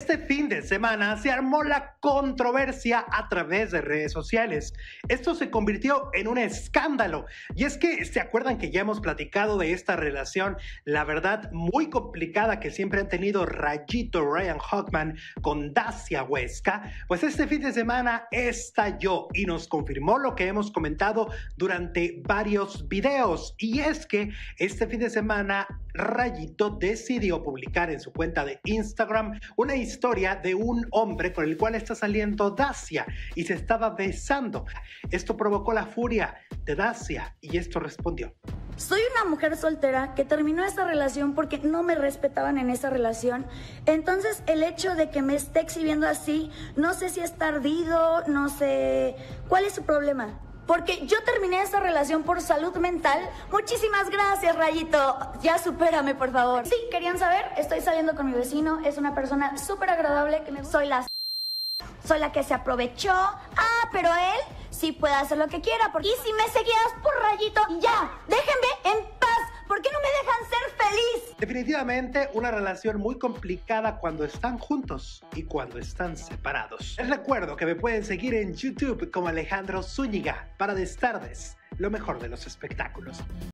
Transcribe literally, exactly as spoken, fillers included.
Este fin de semana se armó la controversia a través de redes sociales. Esto se convirtió en un escándalo. Y es que, ¿se acuerdan que ya hemos platicado de esta relación, la verdad, muy complicada que siempre han tenido Rayito Ryan Hoffman con Dacia Huesca? Pues este fin de semana estalló y nos confirmó lo que hemos comentado durante varios videos. Y es que este fin de semana Rayito decidió publicar en su cuenta de Instagram una historia de un hombre con el cual está saliendo Dacia y se estaba besando. Esto provocó la furia de Dacia y esto respondió: soy una mujer soltera que terminó esta relación porque no me respetaban en esa relación. Entonces el hecho de que me esté exhibiendo así, no sé si es tardío, no sé cuál es su problema. Porque yo terminé esta relación por salud mental. Muchísimas gracias, Rayito. Ya supérame, por favor. Sí, querían saber, estoy saliendo con mi vecino. Es una persona súper agradable que me... Soy la... Soy la que se aprovechó. Ah, pero él sí puede hacer lo que quiera. Porque... Y si me seguías por Rayito, ya, déjenme en paz. ¿Por qué no me dejan ser feliz? Definitivamente una relación muy complicada cuando están juntos y cuando están separados. Les recuerdo que me pueden seguir en YouTube como Alejandro Zúñiga para Destardes, lo mejor de los espectáculos.